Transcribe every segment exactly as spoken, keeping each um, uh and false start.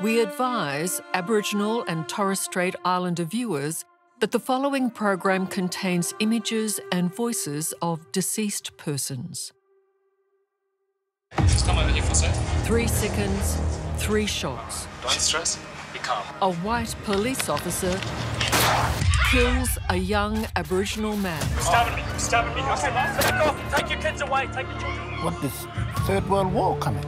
We advise Aboriginal and Torres Strait Islander viewers that the following program contains images and voices of deceased persons. Three seconds, three shots. Don't stress, be calm. A white police officer kills a young Aboriginal man. Stabbing me, stabbing me. Okay, take your kids away, take your children. What this Third World War coming?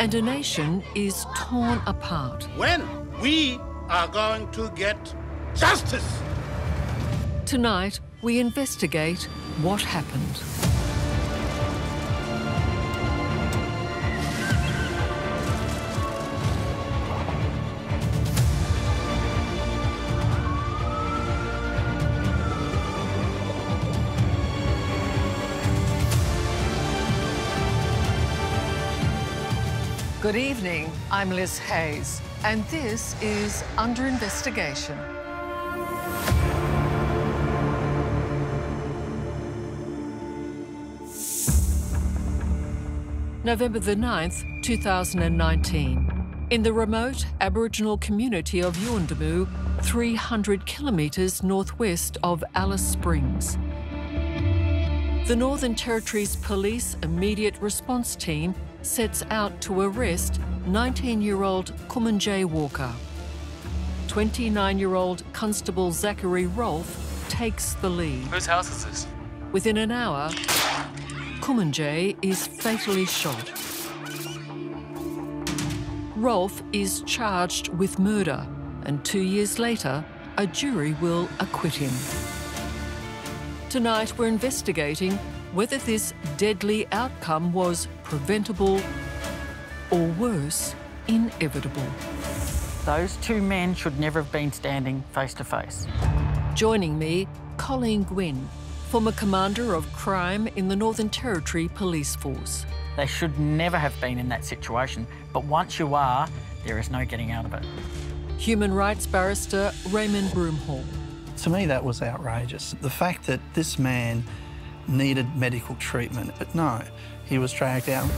And a nation is torn apart. When we are going to get justice. Tonight, we investigate what happened. Good evening, I'm Liz Hayes, and this is Under Investigation. November the ninth, two thousand nineteen. In the remote Aboriginal community of Yuendumu, three hundred kilometres northwest of Alice Springs. The Northern Territory's Police Immediate Response Team sets out to arrest nineteen-year-old Kumanjayi Walker. twenty-nine-year-old Constable Zachary Rolfe takes the lead. Whose house is this? Within an hour, Kumanjayi is fatally shot. Rolfe is charged with murder, and two years later, a jury will acquit him. Tonight, we're investigating whether this deadly outcome was preventable or, worse, inevitable. Those two men should never have been standing face to face. Joining me, Colleen Gwynne, former commander of crime in the Northern Territory Police Force. They should never have been in that situation, but once you are, there is no getting out of it. Human rights barrister Raymond Broomhall. To me, that was outrageous. The fact that this man needed medical treatment, but no, he was dragged out.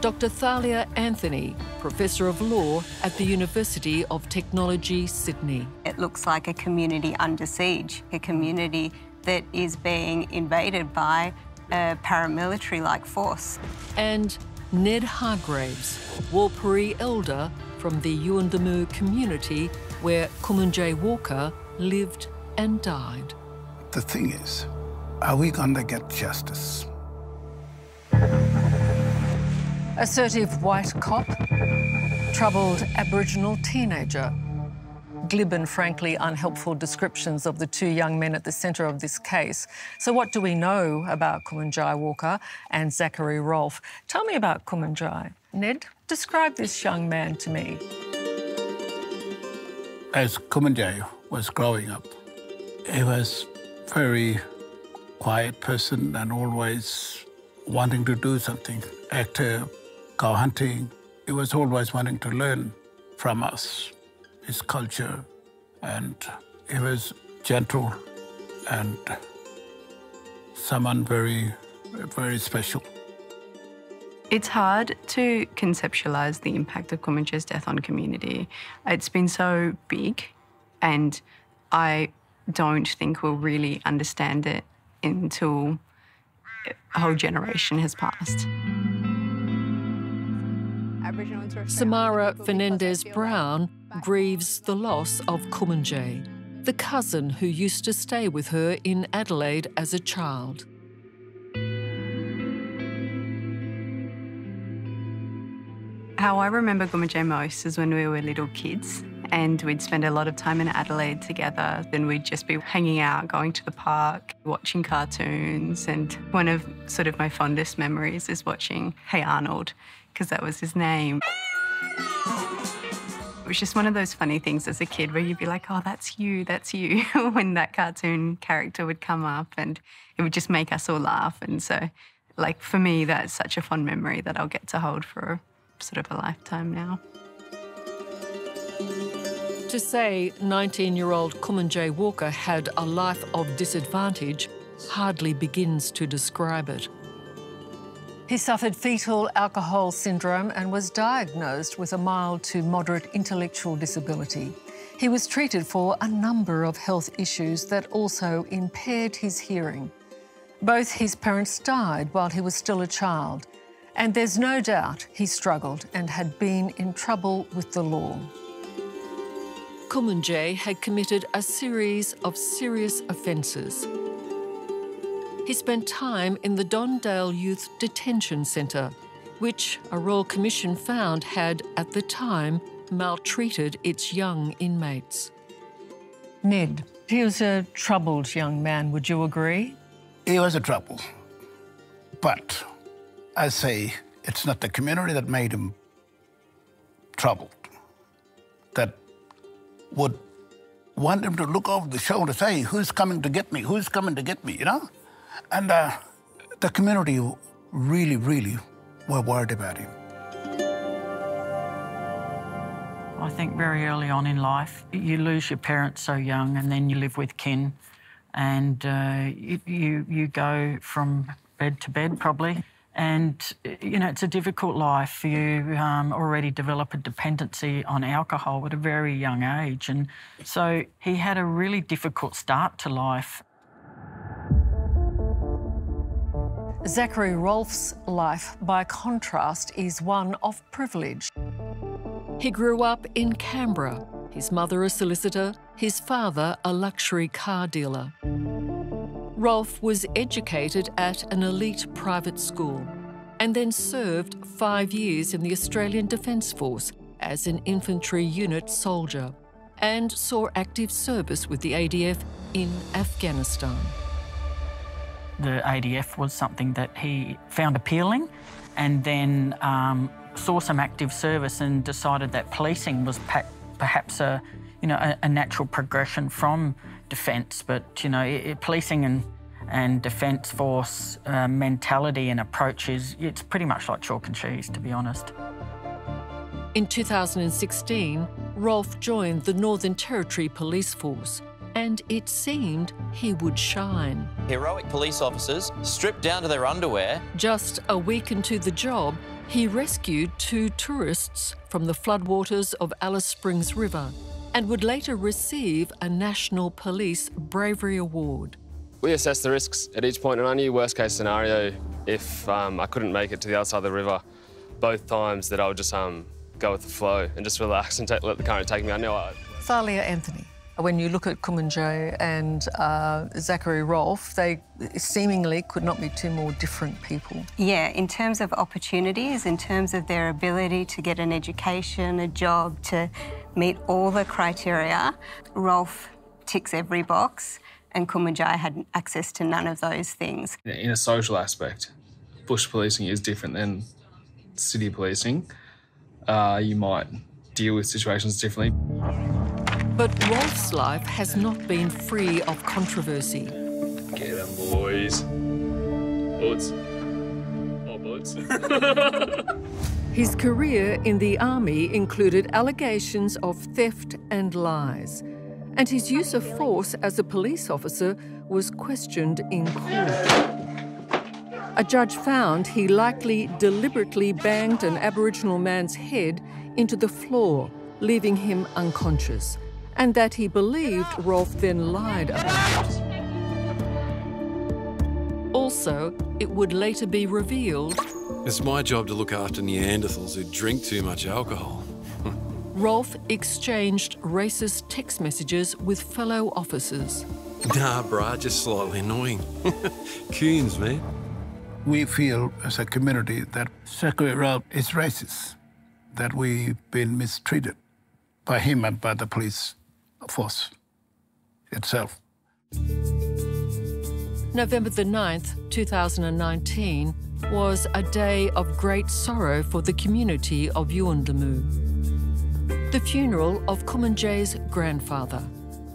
Doctor Thalia Anthony, Professor of Law at the University of Technology, Sydney. It looks like a community under siege, a community that is being invaded by a paramilitary-like force. And Ned Hargraves, Warlpiri elder from the Yuendumu community where Kumanjayi Walker lived and died. The thing is, are we going to get justice? Assertive white cop, troubled Aboriginal teenager. Glib and frankly unhelpful descriptions of the two young men at the centre of this case. So what do we know about Kumanjayi Walker and Zachary Rolfe? Tell me about Kumanjayi. Ned, describe this young man to me. As Kumanjayi was growing up, he was very quiet person and always wanting to do something, active, go hunting. He was always wanting to learn from us, his culture, and he was gentle and someone very, very special. It's hard to conceptualise the impact of Kumanjayi's death on community. It's been so big, and I don't think we'll really understand it until a whole generation has passed. Samara Fernandez-Brown grieves the loss of Kumanjayi, the cousin who used to stay with her in Adelaide as a child. How I remember Kumanjayi most is when we were little kids, and we'd spend a lot of time in Adelaide together. Then we'd just be hanging out, going to the park, watching cartoons. And one of sort of my fondest memories is watching Hey Arnold, because that was his name. It was just one of those funny things as a kid where you'd be like, oh, that's you, that's you, when that cartoon character would come up, and it would just make us all laugh. And so, like, for me, that's such a fond memory that I'll get to hold for sort of a lifetime now. To say nineteen-year-old Kumanjayi Walker had a life of disadvantage hardly begins to describe it. He suffered fetal alcohol syndrome and was diagnosed with a mild to moderate intellectual disability. He was treated for a number of health issues that also impaired his hearing. Both his parents died while he was still a child, and there's no doubt he struggled and had been in trouble with the law. Kumanjayi had committed a series of serious offences. He spent time in the Don Dale Youth Detention Centre, which a Royal Commission found had, at the time, maltreated its young inmates. Ned, he was a troubled young man, would you agree? He was a trouble, but I say it's not the community that made him troubled, that would want him to look over the shoulder, say, who's coming to get me, who's coming to get me, you know? And uh, the community really, really were worried about him. I think very early on in life, you lose your parents so young and then you live with kin and uh, you, you, you go from bed to bed probably. And, you know, it's a difficult life. You um, already develop a dependency on alcohol at a very young age. And so he had a really difficult start to life. Zachary Rolfe's life, by contrast, is one of privilege. He grew up in Canberra, his mother a solicitor, his father a luxury car dealer. Rolfe was educated at an elite private school and then served five years in the Australian Defence Force as an infantry unit soldier and saw active service with the A D F in Afghanistan. The A D F was something that he found appealing and then um, saw some active service and decided that policing was perhaps a, you know, a, a natural progression from defence, but, you know, it, policing and, and defence force uh, mentality and approach is, it's pretty much like chalk and cheese, to be honest. In two thousand sixteen, Rolfe joined the Northern Territory Police Force and it seemed he would shine. Heroic police officers stripped down to their underwear. Just a week into the job, he rescued two tourists from the floodwaters of Alice Springs River and would later receive a National Police Bravery Award. We assessed the risks at each point and I knew worst case scenario, if um, I couldn't make it to the other side of the river, both times that I would just um, go with the flow and just relax and take, let the current take me. I knew I... Thalia Anthony. When you look at Kumanjayi and uh, Zachary Rolfe, they seemingly could not be two more different people. Yeah, in terms of opportunities, in terms of their ability to get an education, a job, to meet all the criteria, Rolfe ticks every box and Kumanjayi had access to none of those things. In a social aspect, bush policing is different than city policing. Uh, you might deal with situations differently. But Rolfe's life has not been free of controversy. Get 'em, boys. Boats. Oh, boats. His career in the army included allegations of theft and lies, and his use of force as a police officer was questioned in court. A judge found he likely deliberately banged an Aboriginal man's head into the floor, leaving him unconscious, and that he believed Rolfe then lied about it. Also, it would later be revealed... It's my job to look after Neanderthals who drink too much alcohol. Rolfe exchanged racist text messages with fellow officers. Nah, brah, just slightly annoying. Coons, man. We feel as a community that Zachary Rolfe is racist, that we've been mistreated by him and by the police force itself. November the ninth, two thousand nineteen was a day of great sorrow for the community of Yuendumu. The funeral of Kumanjayi's grandfather,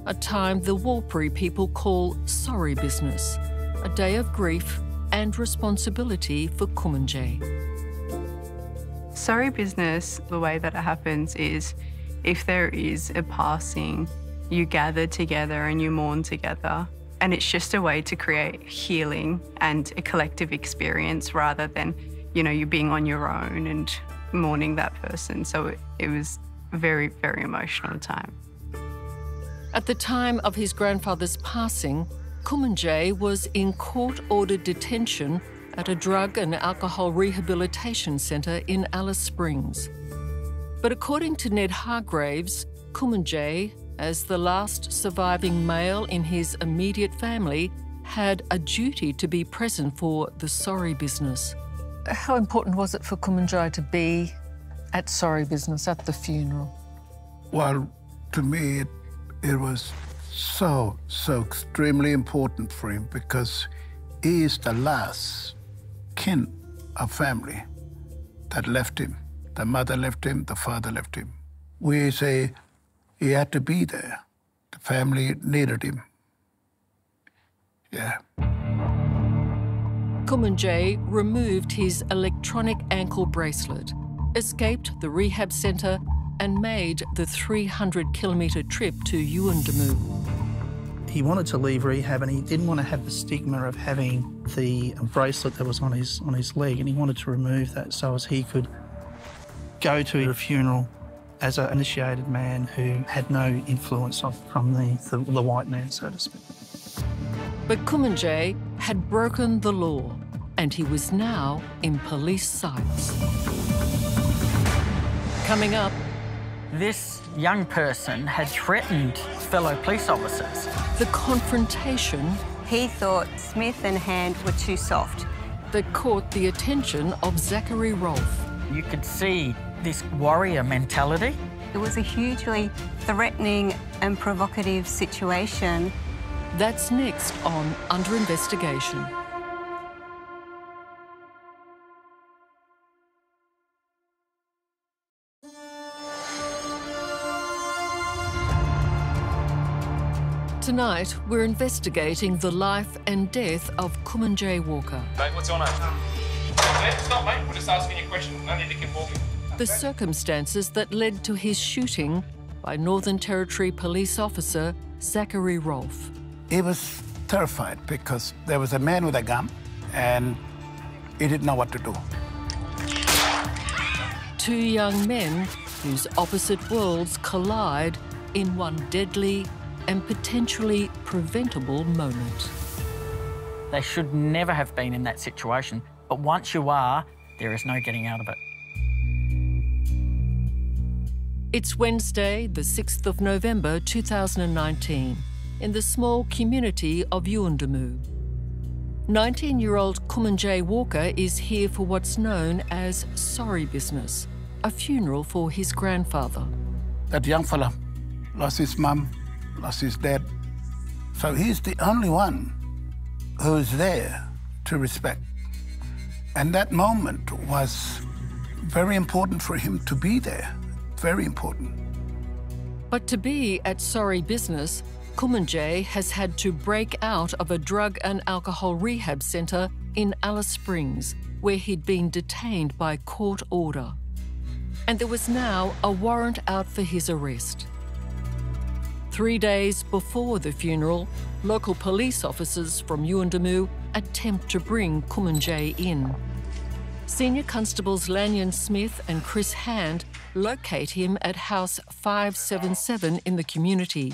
a time the Warlpiri people call sorry business, a day of grief and responsibility for Kumanjayi. Sorry business, the way that it happens is if there is a passing, you gather together and you mourn together. And it's just a way to create healing and a collective experience rather than you know, you being on your own and mourning that person. So it, it was a very, very emotional time. At the time of his grandfather's passing, Kumanjayi was in court-ordered detention at a drug and alcohol rehabilitation centre in Alice Springs. But according to Ned Hargraves, Kumanjayi, as the last surviving male in his immediate family, had a duty to be present for the sorry business. How important was it for Kumanjayi to be at sorry business, at the funeral? Well, to me, it, it was so, so extremely important for him because he is the last kin of family that left him. The mother left him, the father left him. We say he had to be there. The family needed him. Yeah. Kumanjayi removed his electronic ankle bracelet, escaped the rehab centre and made the three hundred kilometre trip to Yuendumu. He wanted to leave rehab and he didn't want to have the stigma of having the bracelet that was on his, on his leg, and he wanted to remove that so as he could go to the funeral as an initiated man who had no influence from the, the, the white man, so to speak. But Kumanjayi had broken the law and he was now in police sights. Coming up, this young person had threatened fellow police officers. The confrontation. He thought Smith and Hand were too soft. That caught the attention of Zachary Rolfe. You could see this warrior mentality. It was a hugely threatening and provocative situation. That's next on Under Investigation. Tonight, we're investigating the life and death of Kumanjayi Walker. Mate, what's your name? It's not, mate. We're just asking you a question. No need to keep walking. The circumstances that led to his shooting by Northern Territory police officer Zachary Rolfe. He was terrified because there was a man with a gun and he didn't know what to do. Two young men whose opposite worlds collide in one deadly and potentially preventable moment. They should never have been in that situation, but once you are, there is no getting out of it. It's Wednesday, the sixth of November, two thousand nineteen. In the small community of Yuendumu. nineteen-year-old Kumanjayi Walker is here for what's known as sorry business, a funeral for his grandfather. That young fella lost his mum, lost his dad. So he's the only one who's there to respect. And that moment was very important for him to be there, very important. But to be at sorry business, Kumanjayi has had to break out of a drug and alcohol rehab centre in Alice Springs, where he'd been detained by court order. And there was now a warrant out for his arrest. Three days before the funeral, local police officers from Yuendumu attempt to bring Kumanjayi in. Senior Constables Lanyon Smith and Chris Hand locate him at house five seven seven in the community.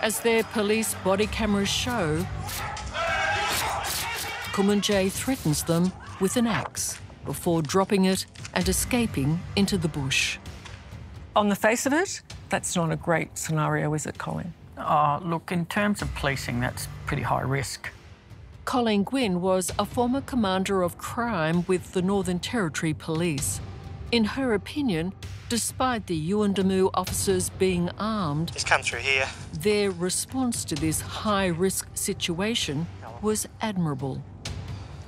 As their police body cameras show, Kumanjayi threatens them with an axe before dropping it and escaping into the bush. On the face of it, that's not a great scenario, is it, Colleen? Oh, look, in terms of policing, that's pretty high risk. Colleen Gwynne was a former commander of crime with the Northern Territory Police. In her opinion, despite the Yuendumu officers being armed, just come through here. Their response to this high-risk situation was admirable.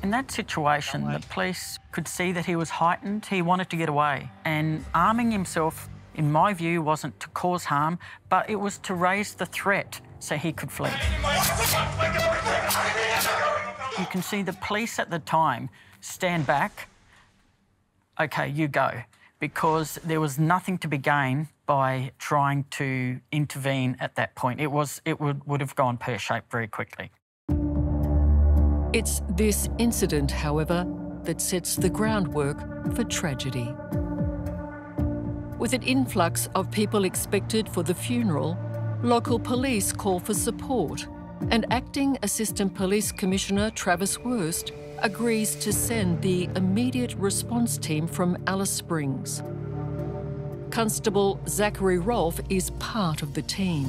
In that situation, the police could see that he was heightened, he wanted to get away, and arming himself, in my view, wasn't to cause harm, but it was to raise the threat so he could flee. You can see the police at the time stand back, OK, you go, because there was nothing to be gained by trying to intervene at that point. It was, it would, would have gone pear-shaped very quickly. It's this incident, however, that sets the groundwork for tragedy. With an influx of people expected for the funeral, local police call for support, and Acting Assistant Police Commissioner Travis Wurst agrees to send the immediate response team from Alice Springs. Constable Zachary Rolfe is part of the team.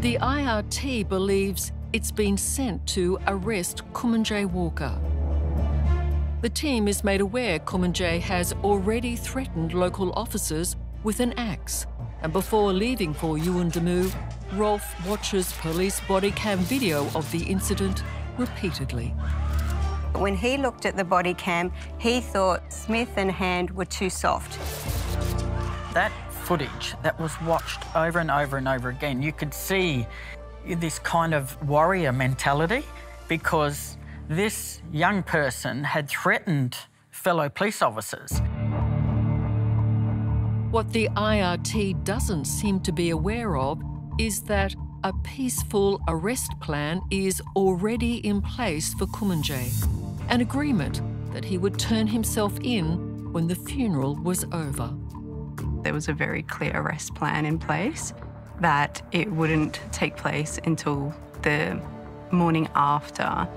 The I R T believes it's been sent to arrest Kumanjayi Walker. The team is made aware Kumanjayi has already threatened local officers with an axe, and before leaving for Yuendumu, Rolfe watches police body cam video of the incident repeatedly. When he looked at the body cam, he thought Smith and Hand were too soft. That footage that was watched over and over and over again, you could see this kind of warrior mentality, because this young person had threatened fellow police officers. What the I R T doesn't seem to be aware of is that a peaceful arrest plan is already in place for Kumanjayi, an agreement that he would turn himself in when the funeral was over. There was a very clear arrest plan in place that it wouldn't take place until the morning after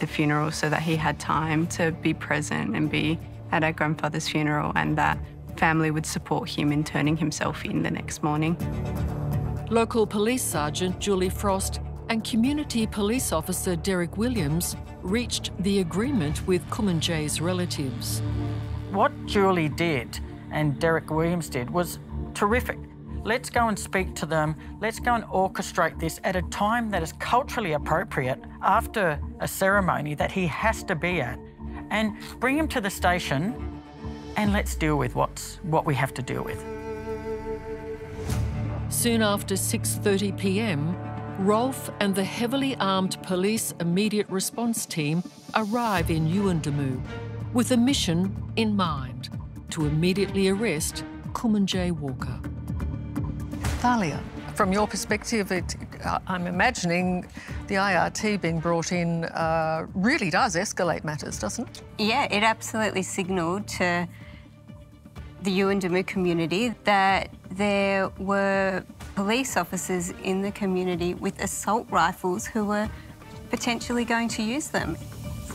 the funeral, so that he had time to be present and be at our grandfather's funeral, and that family would support him in turning himself in the next morning. Local Police Sergeant Julie Frost and Community Police Officer Derek Williams reached the agreement with Kumanjayi's relatives. What Julie did and Derek Williams did was terrific. Let's go and speak to them. Let's go and orchestrate this at a time that is culturally appropriate after a ceremony that he has to be at, and bring him to the station and let's deal with what's, what we have to deal with. Soon after six thirty p m, Rolfe and the heavily armed police immediate response team arrive in Yuendumu with a mission in mind: to immediately arrest Kumanjayi Walker. Thalia, from your perspective, it, I'm imagining the I R T being brought in uh, really does escalate matters, doesn't it? Yeah, it absolutely signalled to the Yuendumu community that there were police officers in the community with assault rifles who were potentially going to use them.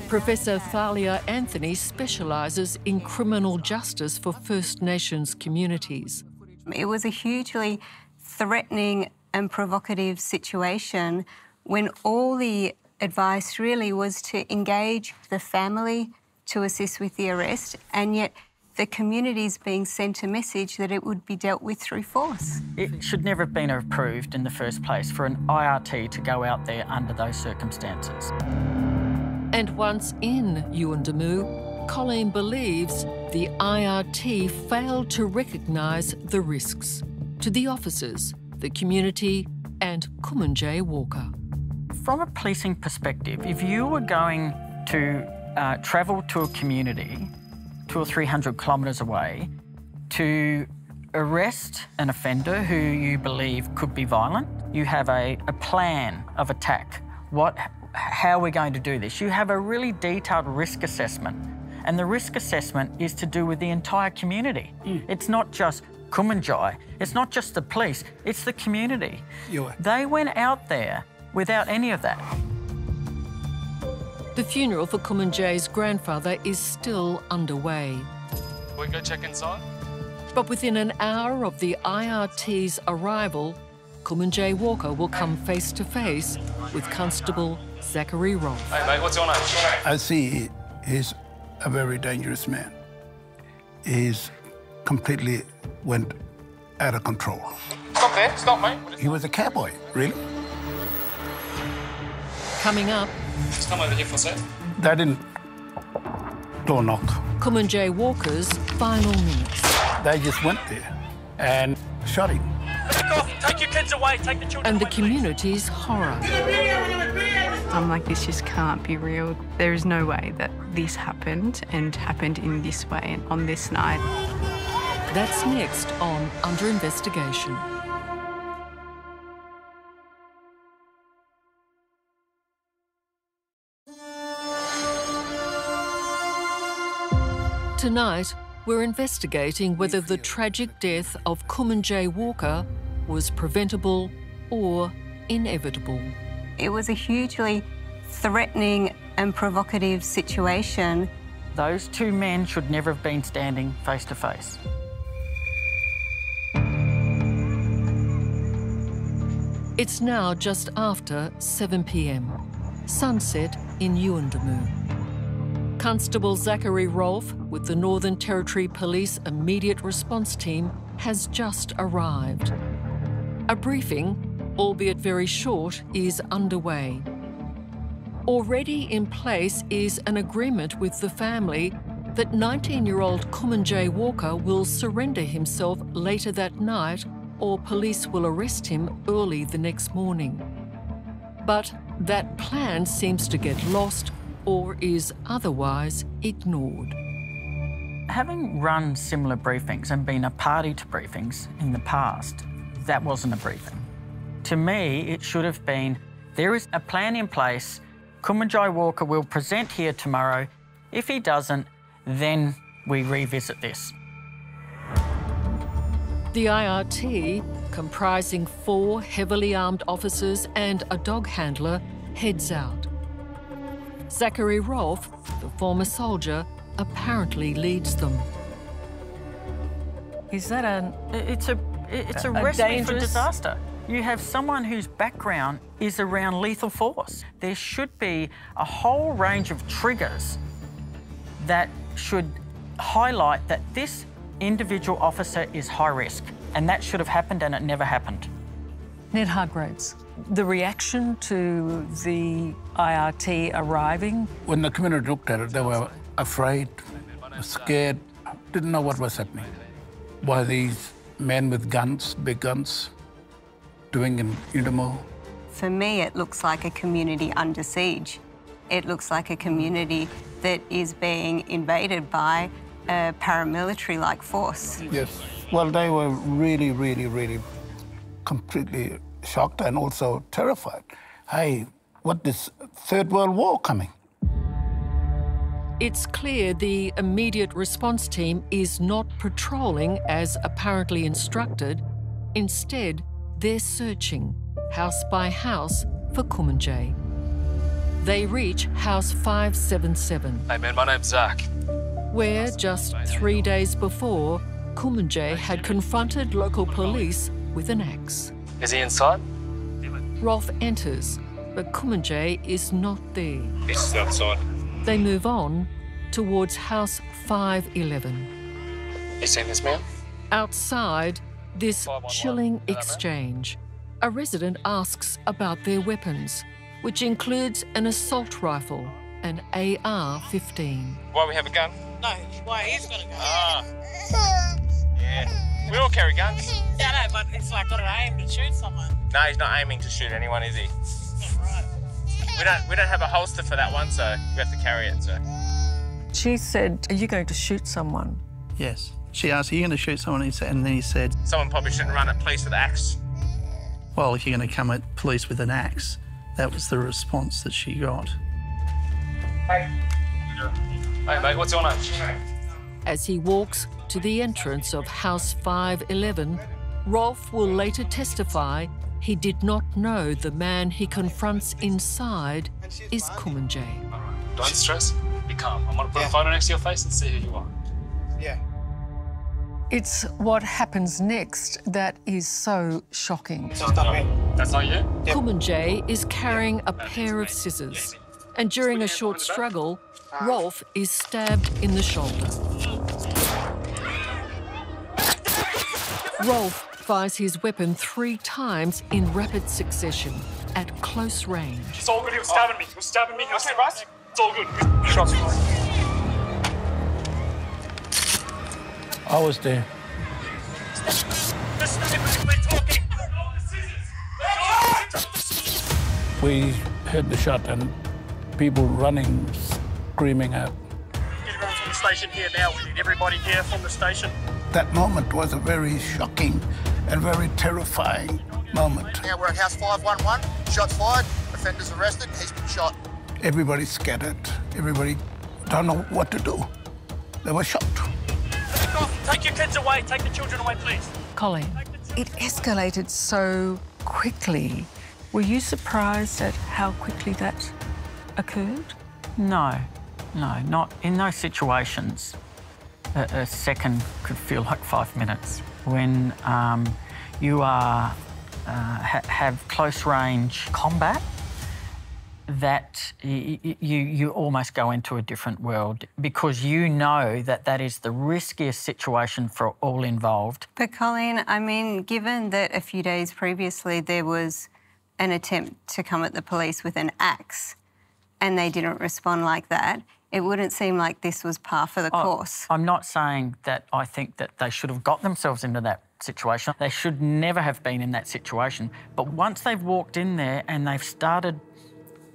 Professor Thalia Anthony specialises in criminal justice for First Nations communities. It was a hugely threatening and provocative situation when all the advice really was to engage the family to assist with the arrest, and yet the community's being sent a message that it would be dealt with through force. It should never have been approved in the first place for an I R T to go out there under those circumstances. And once in Yuendumu, Colleen believes the I R T failed to recognise the risks to the officers, the community and Kumanjayi Walker. From a policing perspective, if you were going to uh, travel to a community two or three hundred kilometres away to arrest an offender who you believe could be violent, you have a, a plan of attack. What, how are we going to do this? You have a really detailed risk assessment, and the risk assessment is to do with the entire community. Mm. It's not just Kumanjayi, it's not just the police, it's the community. You're... They went out there without any of that. The funeral for Kumanjayi's grandfather is still underway. We can go check inside. But within an hour of the I R T's arrival, Kumanjayi Walker will come face to face with Constable Zachary Rolfe. Hey, mate, what's your name? I see he's a very dangerous man. He's completely went out of control. Stop there, stop, mate. He was a cowboy, really. Coming up... Just come over here for a sec. They didn't door knock. Kumanjayi Walker's final minutes. They just went there and shot him. Take off! Take your kids away! Take the children away! And the community's horror. I'm like, this just can't be real. There is no way that this happened and happened in this way and on this night. That's next on Under Investigation. Tonight, we're investigating whether the tragic death of Kumanjayi Walker was preventable or inevitable. It was a hugely threatening and provocative situation. Those two men should never have been standing face to face. It's now just after seven p m, sunset in Yuendumu. Constable Zachary Rolfe, with the Northern Territory Police Immediate Response Team, has just arrived. A briefing, albeit very short, is underway. Already in place is an agreement with the family that nineteen-year-old Kumanjayi Walker will surrender himself later that night or police will arrest him early the next morning. But that plan seems to get lost or is otherwise ignored. Having run similar briefings and been a party to briefings in the past, that wasn't a briefing. To me, it should have been, there is a plan in place. Kumanjayi Walker will present here tomorrow. If he doesn't, then we revisit this. The I R T, comprising four heavily armed officers and a dog handler, heads out. Zachary Rolfe, the former soldier, apparently leads them. Is that an... It's a, it's a, a recipe dangerous... for disaster. You have someone whose background is around lethal force. There should be a whole range of triggers that should highlight that this individual officer is high risk, and that should have happened and it never happened. Ned Hargraves, the reaction to the I R T arriving? When the community looked at it, they were afraid, scared, didn't know what was happening. Why these men with guns, big guns, doing in Yuendumu? For me, it looks like a community under siege. It looks like a community that is being invaded by a paramilitary-like force. Yes. Well, they were really, really, really completely shocked and also terrified. Hey, what, this Third World War coming? It's clear the immediate response team is not patrolling as apparently instructed. Instead, they're searching, house by house, for Kumanjayi. They reach house five seven seven. Hey man, my name's Zach. Where, just three days before, Kumanjayi had confronted local police with an axe. Is he inside? Rolfe enters, but Kumanjayi is not there. He's just outside. They move on towards house five eleven. You seen this man? Outside, this chilling exchange. A resident asks about their weapons, which includes an assault rifle, an A R fifteen. Why we have a gun? No, why he's got a gun. Ah. Yeah. We all carry guns. Yeah, no, but it's like got an aim to shoot someone. No, he's not aiming to shoot anyone, is he? Yeah, right. We don't, we don't have a holster for that one, so we have to carry it, so. She said, are you going to shoot someone? Yes. She asked, are you going to shoot someone? And then he said... Someone probably shouldn't run at police with an axe. Well, if you're going to come at police with an axe, that was the response that she got. Hey. Hey, mate, what's your name? As he walks to the entrance of house five eleven, Rolfe will later testify he did not know the man he confronts inside is Kumanjayi. All right. Don't stress. Be calm. I'm going to put yeah. a photo next to your face and see who you are. Yeah. It's what happens next that is so shocking. That's not you? Kumanjayi is carrying a pair of scissors, and during a short struggle, Rolfe is stabbed in the shoulder. Rolfe fires his weapon three times in rapid succession at close range. It's all good, he was stabbing me. He was stabbing me, he was stabbing us. It's all good. Shots. I was there. We heard the shot and people running, screaming out. Get everyone from the station here now. We need everybody here from the station. That moment was a very shocking and very terrifying moment. Now we're at house five one one. Shots fired. Offender's arrested. He's been shot. Everybody scattered. Everybody don't know what to do. They were shot. Take your kids away. Take the children away, please. Colleen, it escalated so quickly. Were you surprised at how quickly that occurred? No. No, not in those situations. A, a second could feel like five minutes. When um, you are uh, ha have close-range combat, that y y you, you almost go into a different world because you know that that is the riskiest situation for all involved. But, Colleen, I mean, given that a few days previously there was an attempt to come at the police with an axe and they didn't respond like that, it wouldn't seem like this was par for the oh, course. I'm not saying that I think that they should have got themselves into that situation. They should never have been in that situation. But once they've walked in there and they've started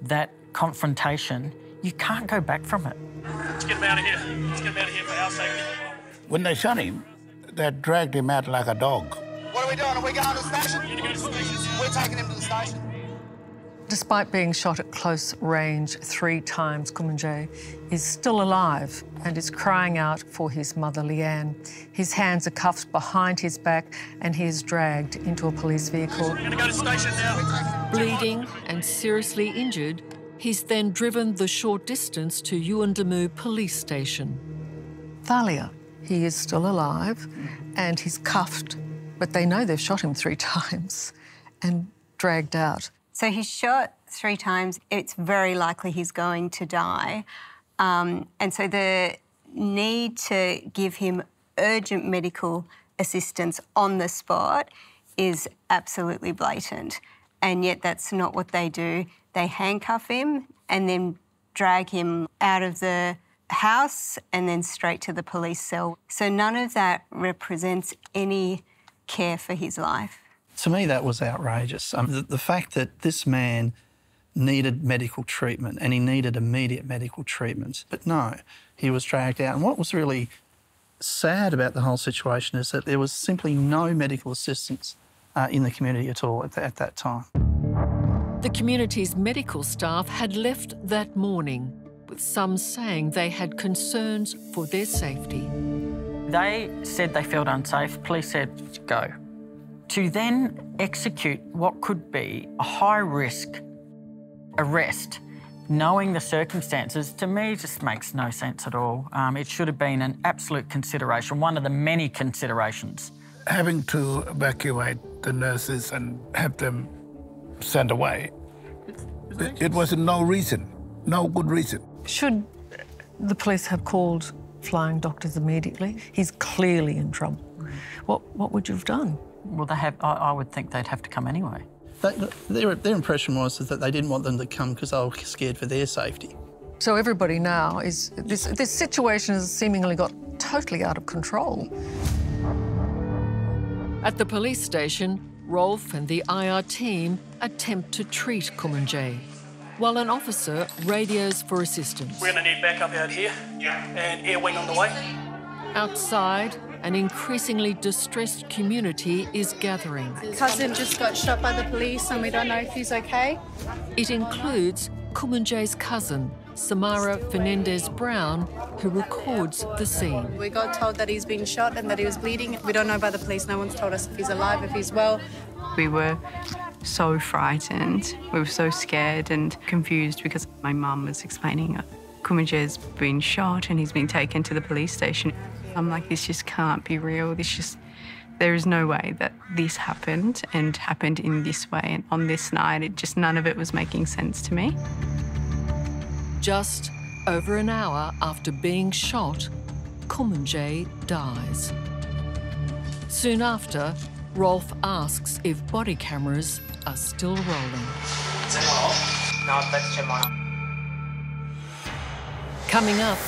that confrontation, you can't go back from it. Let's get him out of here. Let's get him out of here for our safety. When they shot him, they dragged him out like a dog. What are we doing? Are we going to the station? We're, going to the station. We're taking him to the station. Despite being shot at close range three times, Kumanjayi is still alive and is crying out for his mother, Leanne. His hands are cuffed behind his back and he is dragged into a police vehicle. We're gonna go to station now. Bleeding and seriously injured, he's then driven the short distance to Yuendumu police station. Thalia, he is still alive and he's cuffed, but they know they've shot him three times and dragged out. So he's shot three times. It's very likely he's going to die. Um, and so the need to give him urgent medical assistance on the spot is absolutely blatant. And yet that's not what they do. They handcuff him and then drag him out of the house and then straight to the police cell. So none of that represents any care for his life. To me, that was outrageous. Um, the, the fact that this man needed medical treatment and he needed immediate medical treatment, but no, he was dragged out. And what was really sad about the whole situation is that there was simply no medical assistance uh, in the community at all at, the, at that time. The community's medical staff had left that morning, with some saying they had concerns for their safety. They said they felt unsafe. Police said, go. To then execute what could be a high-risk arrest, knowing the circumstances, to me just makes no sense at all. Um, it should have been an absolute consideration, one of the many considerations. Having to evacuate the nurses and have them sent away, it, it was no reason, no good reason. Should the police have called flying doctors immediately? He's clearly in trouble. What, what would you have done? Well, they have. I, I would think they'd have to come anyway. That, their, their impression was that they didn't want them to come because they were scared for their safety. So everybody now is... This, this situation has seemingly got totally out of control. At the police station, Rolfe and the I R team attempt to treat Kumanjayi, while an officer radios for assistance. We're going to need backup out here. Yeah. And air wing on the way. Outside, an increasingly distressed community is gathering. My cousin just got shot by the police and we don't know if he's okay. It includes Kumanjayi's cousin, Samara Fernandez-Brown, who records the scene. We got told that he's been shot and that he was bleeding. We don't know by the police. No one's told us if he's alive, if he's well. We were so frightened. We were so scared and confused because my mum was explaining Kumanjayi's been shot and he's been taken to the police station. I'm like, this just can't be real. This just, there is no way that this happened and happened in this way and on this night. It just, none of it was making sense to me. Just over an hour after being shot, Kumanjayi dies. Soon after, Rolfe asks if body cameras are still rolling. Is it off? No, that's Jemima. Coming up...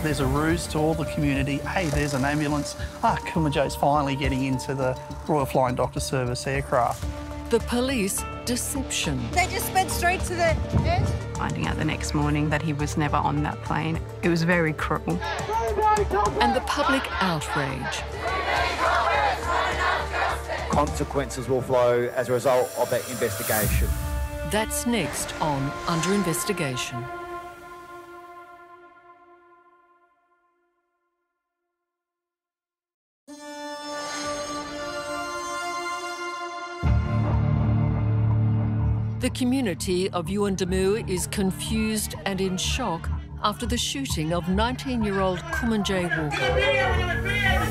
There's a ruse to all the community. Hey, there's an ambulance. Ah, Kumanjayi's finally getting into the Royal Flying Doctor Service aircraft. The police deception. They just sped straight to the end. Finding out the next morning that he was never on that plane. It was very cruel. And the public outrage. Consequences will flow as a result of that investigation. That's next on Under Investigation. The community of Yuendumu is confused and in shock after the shooting of nineteen-year-old Kumanjayi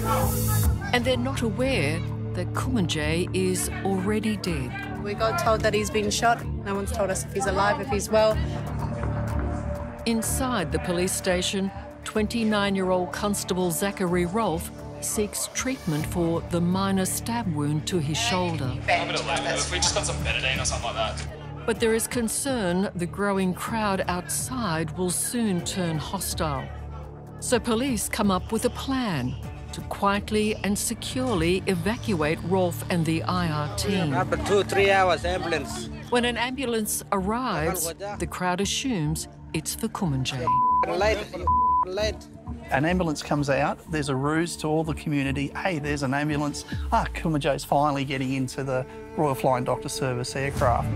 Walker. And they're not aware that Kumanjayi is already dead. We got told that he's been shot. No one's told us if he's alive, if he's well. Inside the police station, twenty-nine-year-old Constable Zachary Rolfe seeks treatment for the minor stab wound to his shoulder. We just got some betadine or something like that. But there is concern the growing crowd outside will soon turn hostile. So police come up with a plan to quietly and securely evacuate Rolfe and the I R team. Up to two, three hours ambulance. When an ambulance arrives, the crowd assumes it's for Kumanjayi. An ambulance comes out, there's a ruse to all the community. Hey, there's an ambulance. Ah, Kumanjayi's finally getting into the Royal Flying Doctor Service aircraft.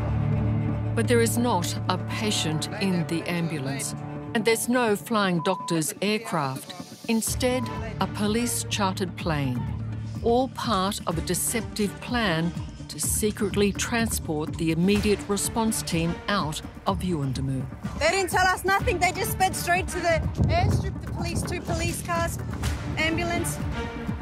But there is not a patient in the ambulance, and there's no Flying Doctor's aircraft. Instead, a police-chartered plane, all part of a deceptive plan to secretly transport the immediate response team out of Yuendumu. They didn't tell us nothing. They just sped straight to the airstrip, the police, two police cars, ambulance.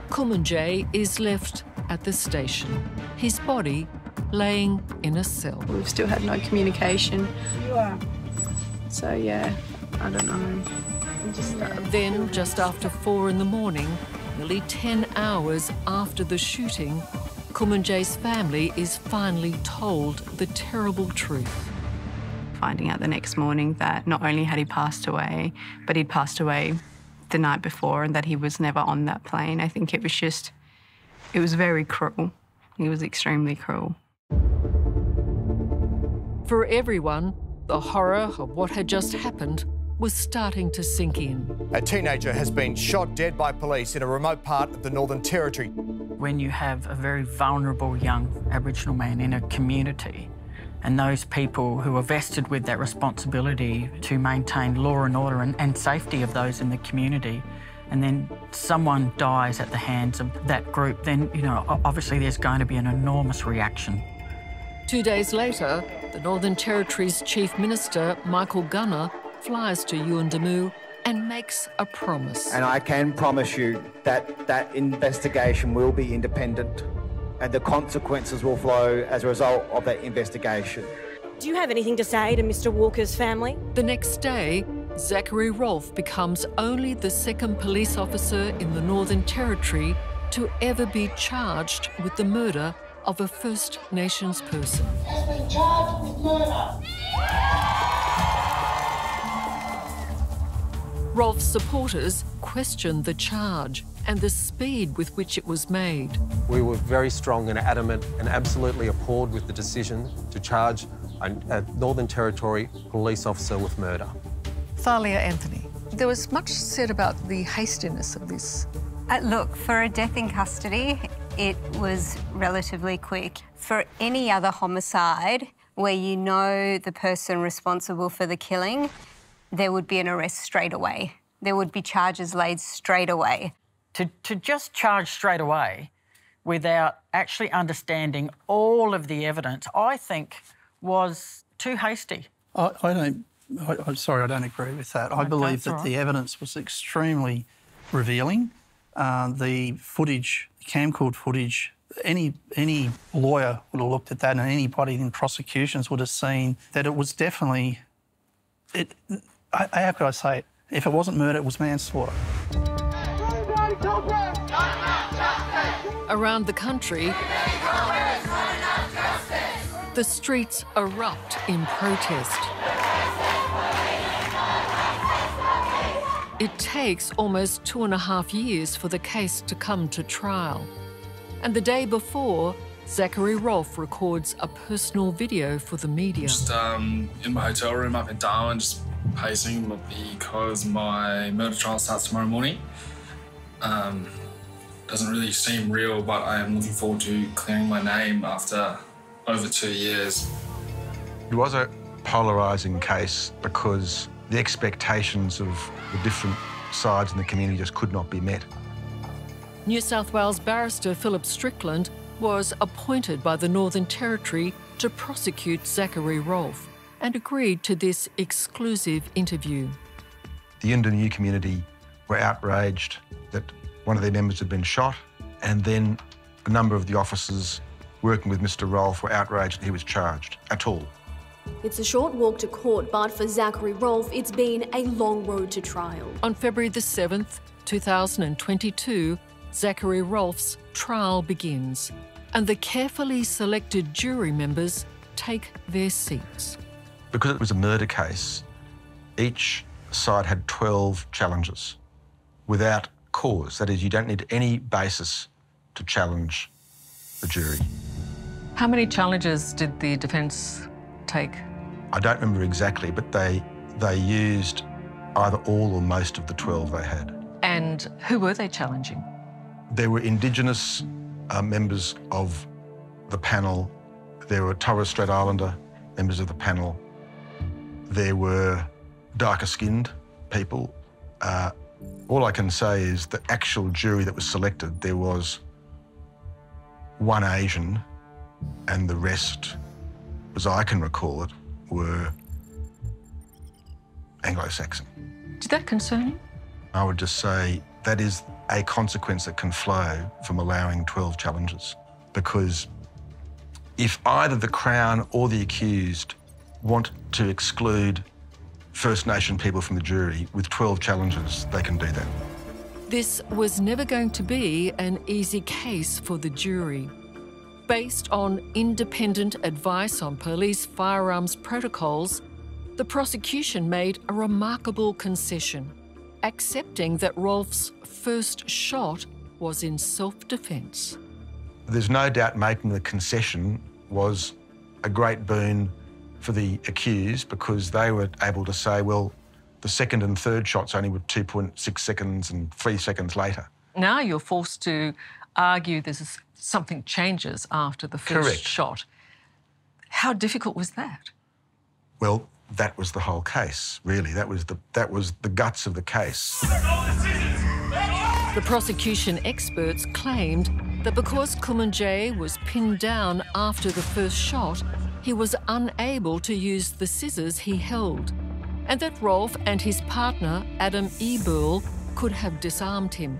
Kumanjayi is left at the station, his body laying in a cell. We've still had no communication. You are. So, yeah, I don't know. I'm just, uh, then, just after four in the morning, nearly ten hours after the shooting, Kumanjayi's family is finally told the terrible truth. Finding out the next morning that not only had he passed away, but he'd passed away the night before and that he was never on that plane. I think it was just, it was very cruel. It was extremely cruel. For everyone, the horror of what had just happened was starting to sink in. A teenager has been shot dead by police in a remote part of the Northern Territory. When you have a very vulnerable young Aboriginal man in a community, and those people who are vested with that responsibility to maintain law and order and, and safety of those in the community, and then someone dies at the hands of that group, then, you know, obviously there's going to be an enormous reaction. Two days later, the Northern Territory's Chief Minister, Michael Gunner, flies to Yuendumu and makes a promise. And I can promise you that that investigation will be independent and the consequences will flow as a result of that investigation. Do you have anything to say to Mister Walker's family? The next day, Zachary Rolfe becomes only the second police officer in the Northern Territory to ever be charged with the murder of a First Nations person. Has been charged with murder. Rolfe's supporters questioned the charge and the speed with which it was made. We were very strong and adamant and absolutely appalled with the decision to charge a, a Northern Territory police officer with murder. Thalia Anthony. There was much said about the hastiness of this. Uh, look, for a death in custody, it was relatively quick. For any other homicide where you know the person responsible for the killing, there would be an arrest straight away. There would be charges laid straight away. To, to just charge straight away without actually understanding all of the evidence, I think, was too hasty. I, I don't... I, I'm sorry, I don't agree with that. I, I believe that right. the evidence was extremely revealing. Uh, the footage, the camcord footage, any, any lawyer would have looked at that and anybody in prosecutions would have seen that it was definitely... It, I, how could I say it? If it wasn't murder, it was manslaughter. Around the country, the streets erupt in protest. It takes almost two and a half years for the case to come to trial. And the day before, Zachary Rolfe records a personal video for the media. Just um, in my hotel room up in Darwin, just pacing because my murder trial starts tomorrow morning. Um, doesn't really seem real, but I am looking forward to clearing my name after over two years. It was a polarising case because the expectations of the different sides in the community just could not be met. New South Wales barrister Philip Strickland was appointed by the Northern Territory to prosecute Zachary Rolfe and agreed to this exclusive interview. The Indonesian community were outraged that one of their members had been shot, and then a number of the officers working with Mister Rolfe were outraged that he was charged at all. It's a short walk to court, but for Zachary Rolfe, it's been a long road to trial. On February the seventh, two thousand twenty-two, Zachary Rolfe's trial begins, and the carefully selected jury members take their seats. Because it was a murder case, each side had twelve challenges without cause. That is, you don't need any basis to challenge the jury. How many challenges did the defence take? I don't remember exactly, but they, they used either all or most of the twelve they had. And who were they challenging? There were Indigenous uh, members of the panel. There were Torres Strait Islander members of the panel. There were darker-skinned people. Uh, all I can say is the actual jury that was selected, there was one Asian, and the rest, as I can recall it, were Anglo-Saxon. Did that concern you? I would just say that is a consequence that can flow from allowing twelve challenges, because if either the Crown or the accused want to exclude First Nation people from the jury with twelve challenges, they can do that. This was never going to be an easy case for the jury. Based on independent advice on police firearms protocols, the prosecution made a remarkable concession, accepting that Rolfe's first shot was in self-defence. There's no doubt making the concession was a great boon for the accused, because they were able to say, well, the second and third shots only were two point six seconds and three seconds later. Now you're forced to argue there's something changes after the first Correct. Shot. How difficult was that? Well, that was the whole case, really. That was the, that was the guts of the case. The prosecution experts claimed that because Kumanjayi was pinned down after the first shot, he was unable to use the scissors he held, and that Rolfe and his partner, Adam Eberle, could have disarmed him.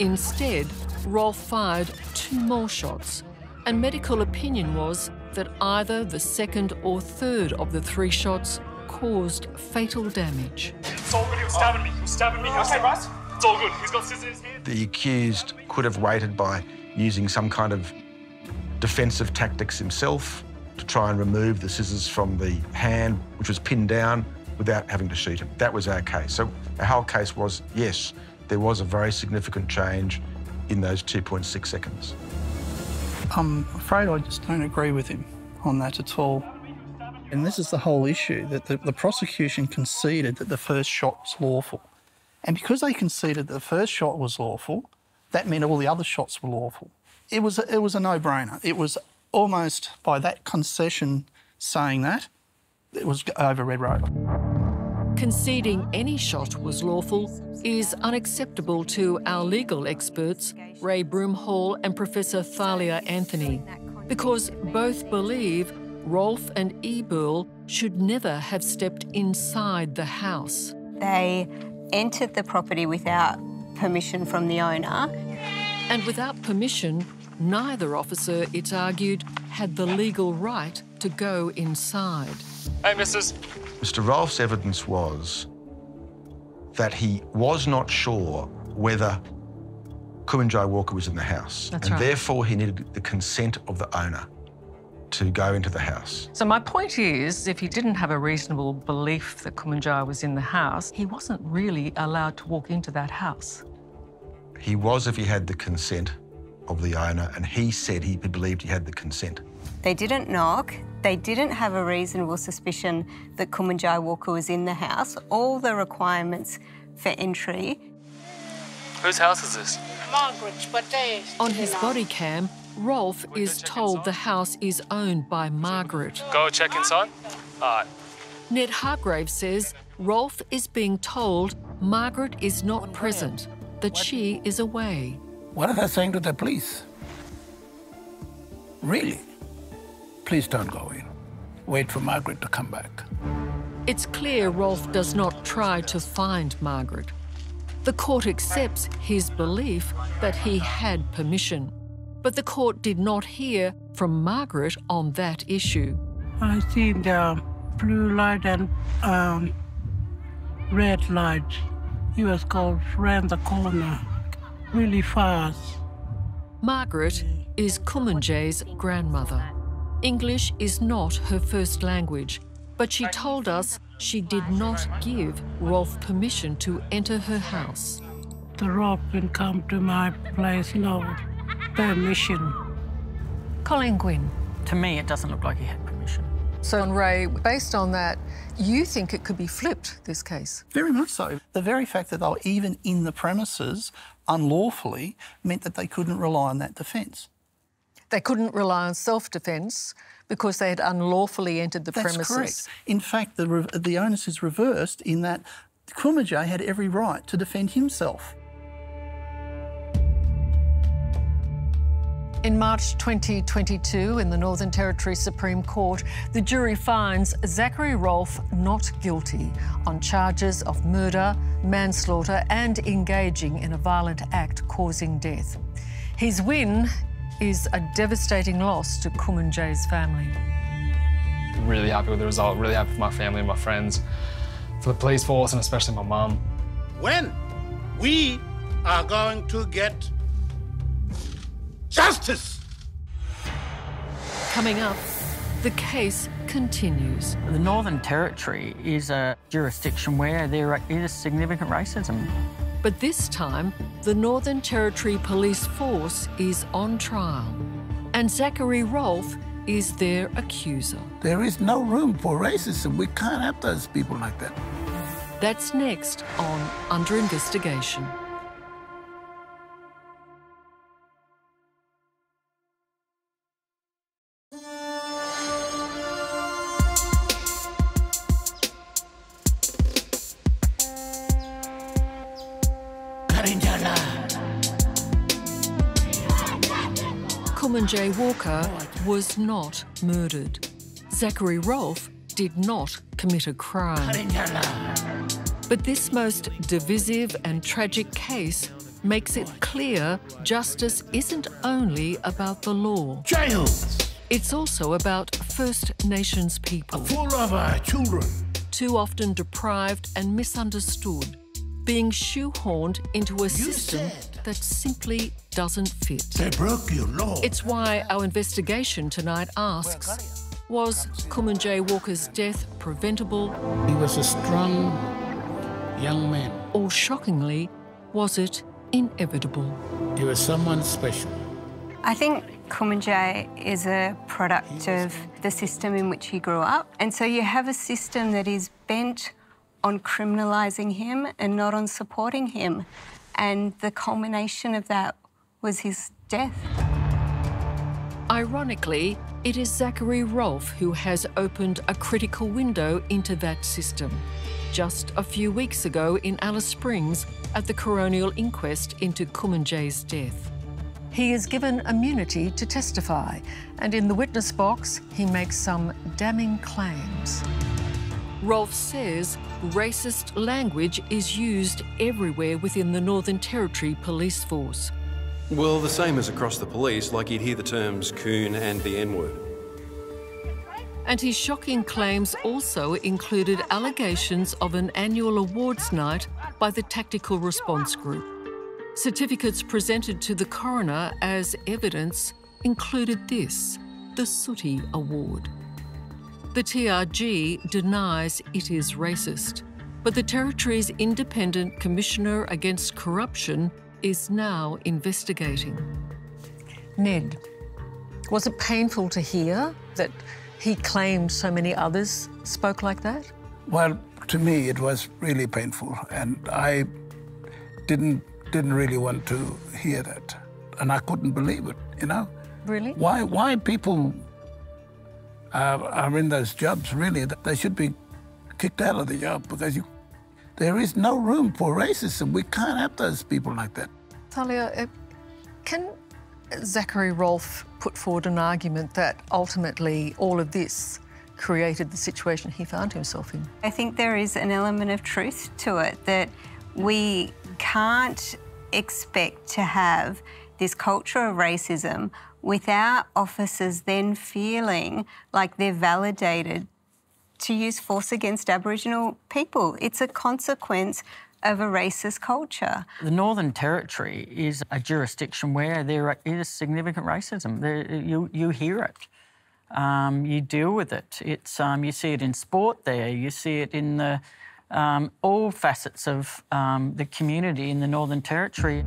Instead, Rolfe fired two more shots, and medical opinion was that either the second or third of the three shots caused fatal damage. It's all good, he was stabbing me, he was stabbing me. Okay, right? It's all good, he's got scissors in his hand. The accused could have waited by using some kind of defensive tactics himself to try and remove the scissors from the hand, which was pinned down, without having to shoot him. That was our case. So our whole case was, yes, there was a very significant change in those two point six seconds. I'm afraid I just don't agree with him on that at all. And this is the whole issue, that the, the prosecution conceded that the first shot was lawful. And because they conceded that the first shot was lawful, that meant all the other shots were lawful. It was a, it was a no-brainer. It was almost, by that concession saying that, it was over red rope. Conceding any shot was lawful is unacceptable to our legal experts, Ray Broomhall and Professor Thalia Anthony, because both believe Rolfe and Eberle should never have stepped inside the house. They entered the property without permission from the owner. And without permission, neither officer, it's argued, had the legal right to go inside. Hey, missus. Mister Rolfe's evidence was that he was not sure whether Kumanjayi Walker was in the house. That's and right. Therefore he needed the consent of the owner to go into the house. So my point is, if he didn't have a reasonable belief that Kumanjayi was in the house, he wasn't really allowed to walk into that house. He was if he had the consent of the owner, and he said he believed he had the consent. They didn't knock. They didn't have a reasonable suspicion that Kumanjayi Walker was in the house. All the requirements for entry. Whose house is this? Margaret's, but they... On his body cam, Rolfe is told the house is owned by Margaret. Go check inside? All right. Ned Hargraves says Rolfe is being told Margaret is not present, that she is away. What are they saying to the police? Really? Please don't go in. Wait for Margaret to come back. It's clear Rolfe does not try to find Margaret. The court accepts his belief that he had permission, but the court did not hear from Margaret on that issue. I see the blue light and um, red light. He was called round the corner, really fast. Margaret is Kumanjayi's grandmother. English is not her first language, but she told us she did not give Rolfe permission to enter her house. The Rolfe can come to my place, no permission. Colleen Gwynne. To me, it doesn't look like he had permission. So, Ray, based on that, you think it could be flipped, this case? Very much so. The very fact that they were even in the premises unlawfully meant that they couldn't rely on that defence. They couldn't rely on self-defence because they had unlawfully entered the premises. That's correct. In fact, the, the onus is reversed in that Kumanjayi had every right to defend himself. In March twenty twenty-two, in the Northern Territory Supreme Court, the jury finds Zachary Rolfe not guilty on charges of murder, manslaughter and engaging in a violent act causing death. His win is a devastating loss to Kumanjayi's family. Really happy with the result, really happy for my family and my friends, for the police force and especially my mum. When we are going to get justice! Coming up, the case continues. The Northern Territory is a jurisdiction where there is significant racism. But this time, the Northern Territory Police Force is on trial and Zachary Rolfe is their accuser. There is no room for racism. We can't have those people like that. That's next on Under Investigation. Kumanjayi Walker was not murdered. Zachary Rolfe did not commit a crime. But this most divisive and tragic case makes it clear justice isn't only about the law. Jails. It's also about First Nations people. Full of our children. Too often deprived and misunderstood, being shoehorned into a system that simply doesn't fit. They broke your law. It's why our investigation tonight asks, was Kumanjayi Walker's death preventable? He was a strong young man. Or shockingly, was it inevitable? He was someone special. I think Kumanjayi is a product of the system in which he grew up. And so you have a system that is bent on criminalising him and not on supporting him. And the culmination of that was his death. Ironically, it is Zachary Rolfe who has opened a critical window into that system. Just a few weeks ago in Alice Springs at the coronial inquest into Kumanjayi's death. He is given immunity to testify, and in the witness box, he makes some damning claims. Rolfe says racist language is used everywhere within the Northern Territory Police Force. Well, the same as across the police, like you'd hear the terms coon and the N-word. And his shocking claims also included allegations of an annual awards night by the Tactical Response Group. Certificates presented to the coroner as evidence included this, the Sooty Award. The T R G denies it is racist, but the Territory's Independent Commissioner Against Corruption is now investigating. Ned, was it painful to hear that he claimed so many others spoke like that? Well, to me, it was really painful, and I didn't, didn't really want to hear that. And I couldn't believe it, you know? Really? Why, why people Uh, are in those jobs, really, that they should be kicked out of the job because you, there is no room for racism. We can't have those people like that. Thalia, uh, can Zachary Rolfe put forward an argument that ultimately all of this created the situation he found himself in. I think there is an element of truth to it, that we can't expect to have this culture of racism without officers then feeling like they're validated to use force against Aboriginal people. It's a consequence of a racist culture. The Northern Territory is a jurisdiction where there is significant racism. There, you, you hear it. Um, you deal with it. It's, um, you see it in sport there. You see it in the, um, all facets of um, the community in the Northern Territory.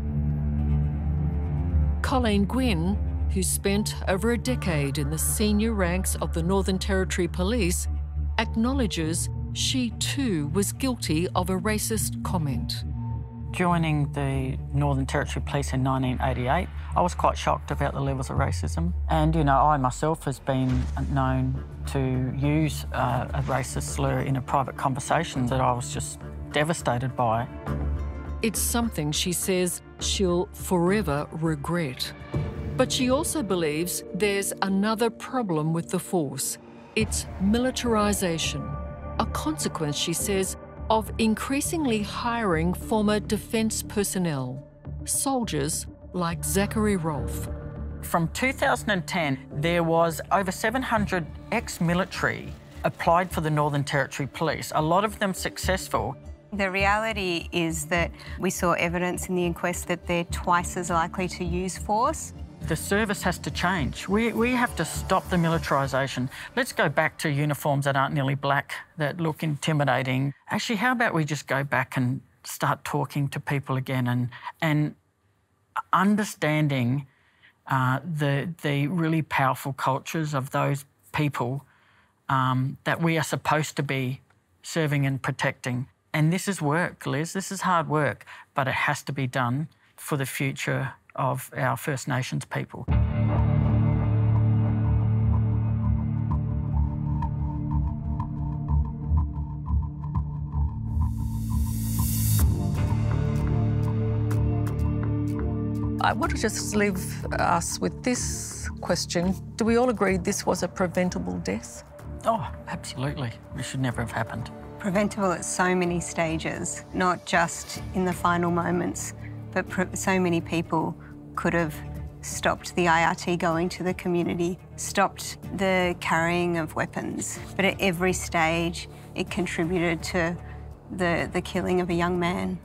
Colleen Gwynne, who spent over a decade in the senior ranks of the Northern Territory Police, acknowledges she too was guilty of a racist comment. Joining the Northern Territory Police in nineteen eighty-eight, I was quite shocked about the levels of racism. And, you know, I myself has been known to use uh, a racist slur in a private conversation that I was just devastated by. It's something she says she'll forever regret. But she also believes there's another problem with the force. It's militarisation, a consequence, she says, of increasingly hiring former defence personnel, soldiers like Zachary Rolfe. From two thousand ten, there was over seven hundred ex-military applied for the Northern Territory Police, a lot of them successful. The reality is that we saw evidence in the inquest that they're twice as likely to use force. The service has to change. We, we have to stop the militarisation. Let's go back to uniforms that aren't nearly black, that look intimidating. Actually, how about we just go back and start talking to people again and, and understanding uh, the, the really powerful cultures of those people um, that we are supposed to be serving and protecting. And this is work, Liz. This is hard work, but it has to be done for the future of our First Nations people. I want to just leave us with this question. Do we all agree this was a preventable death? Oh, absolutely. It should never have happened. Preventable at so many stages, not just in the final moments, but so many people could have stopped the I R T going to the community, stopped the carrying of weapons. But at every stage, it contributed to the, the killing of a young man.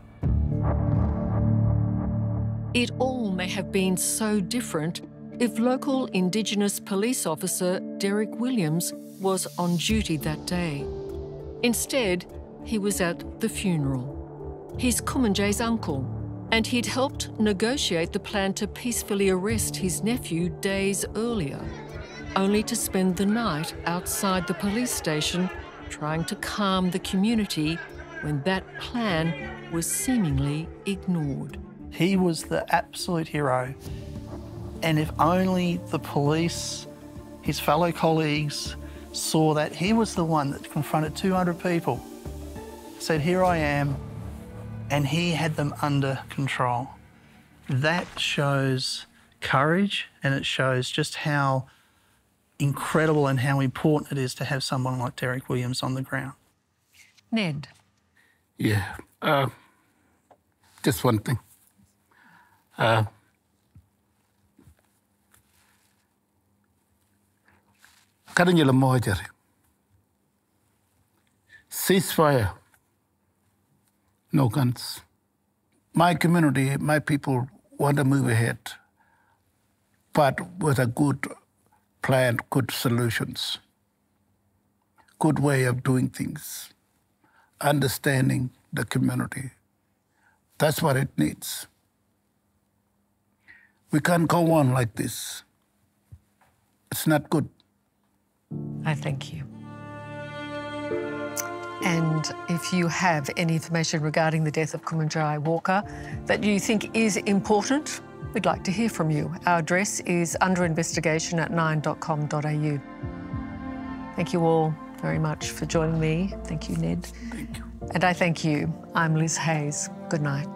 It all may have been so different if local Indigenous police officer Derek Williams was on duty that day. Instead, he was at the funeral. He's Kumanjayi's uncle, and he'd helped negotiate the plan to peacefully arrest his nephew days earlier, only to spend the night outside the police station trying to calm the community when that plan was seemingly ignored. He was the absolute hero, and if only the police, his fellow colleagues, saw that he was the one that confronted two hundred people, said, "Here I am," and he had them under control. That shows courage, and it shows just how incredible and how important it is to have someone like Derek Williams on the ground. Ned. Yeah, uh, just one thing. Uh, ceasefire. No guns. My community, my people want to move ahead, but with a good plan, good solutions, good way of doing things, understanding the community. That's what it needs. We can't go on like this. It's not good. I thank you. And if you have any information regarding the death of Kumanjayi Walker that you think is important, we'd like to hear from you. Our address is underinvestigation at nine dot com dot a u. Thank you all very much for joining me. Thank you, Ned. Thank you. And I thank you. I'm Liz Hayes. Good night.